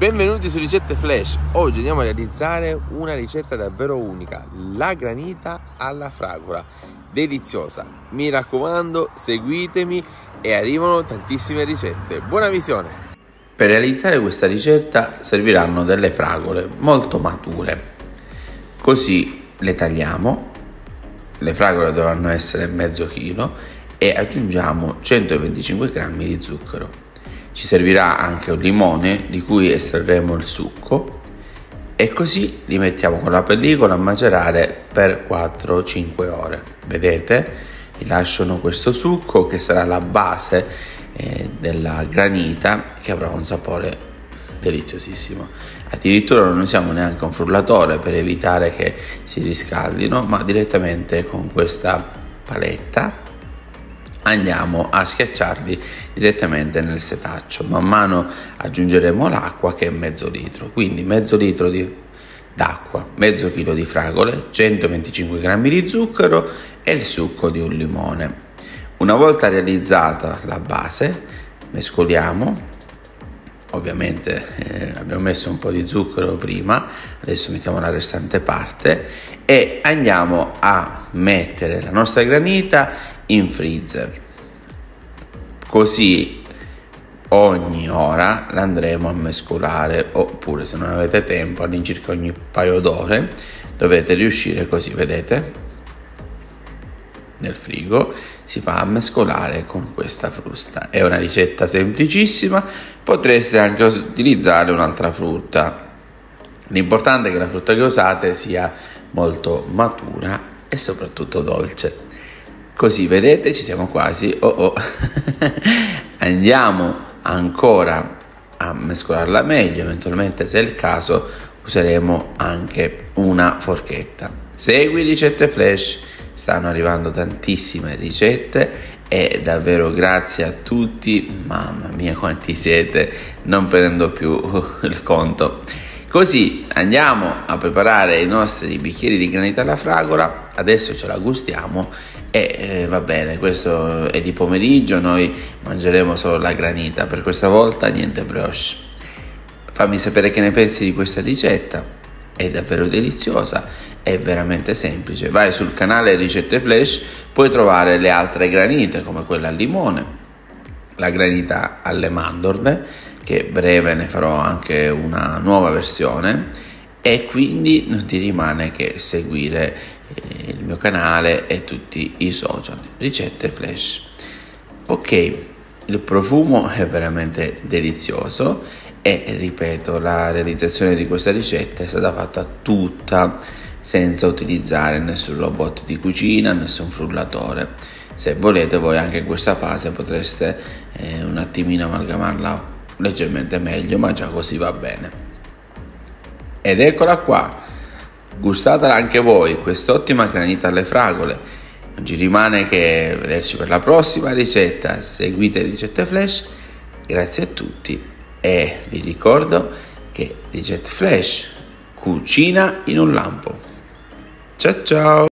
Benvenuti su Ricette Flash. Oggi andiamo a realizzare una ricetta davvero unica, la granita alla fragola, deliziosa. Mi raccomando, seguitemi e arrivano tantissime ricette. Buona visione! Per realizzare questa ricetta serviranno delle fragole molto mature, così le tagliamo. Le fragole dovranno essere mezzo chilo e aggiungiamo 125 grammi di zucchero. Ci servirà anche un limone di cui estrarremo il succo e così li mettiamo con la pellicola a macerare per 4-5 ore. Vedete? Rilasciano questo succo che sarà la base della granita, che avrà un sapore deliziosissimo. Addirittura non usiamo neanche un frullatore per evitare che si riscaldino, ma direttamente con questa paletta andiamo a schiacciarli direttamente nel setaccio. Man mano aggiungeremo l'acqua, che è mezzo litro, quindi mezzo litro d'acqua, mezzo chilo di fragole, 125 grammi di zucchero e il succo di un limone. Una volta realizzata la base, mescoliamo. Ovviamente abbiamo messo un po' di zucchero prima, adesso mettiamo la restante parte e andiamo a mettere la nostra granita in freezer, così ogni ora l'andremo a mescolare, oppure se non avete tempo all'incirca ogni paio d'ore dovete riuscire, così vedete nel frigo si va a mescolare con questa frusta. È una ricetta semplicissima, potreste anche utilizzare un'altra frutta, l'importante è che la frutta che usate sia molto matura e soprattutto dolce. Così vedete, ci siamo quasi, andiamo ancora a mescolarla meglio, eventualmente se è il caso useremo anche una forchetta. Segui Ricette Flash, stanno arrivando tantissime ricette e davvero grazie a tutti, mamma mia quanti siete, non prendo più il conto. Così andiamo a preparare i nostri bicchieri di granita alla fragola, adesso ce la gustiamo e va bene, questo è di pomeriggio, noi mangeremo solo la granita, per questa volta niente brioche. Fammi sapere che ne pensi di questa ricetta, è davvero deliziosa, è veramente semplice. Vai sul canale Ricette Flash, puoi trovare le altre granite come quella al limone, la granita alle mandorle, che breve ne farò anche una nuova versione, e quindi non ti rimane che seguire il mio canale e tutti i social Ricette Flash. Ok, il profumo è veramente delizioso e ripeto, la realizzazione di questa ricetta è stata fatta tutta senza utilizzare nessun robot di cucina, nessun frullatore. Se volete voi anche in questa fase potreste un attimino amalgamarla leggermente meglio, ma già così va bene. Ed eccola qua, gustatela anche voi quest'ottima granita alle fragole. Non ci rimane che vederci per la prossima ricetta. Seguite Ricette Flash, grazie a tutti e vi ricordo che Ricette Flash cucina in un lampo. Ciao ciao.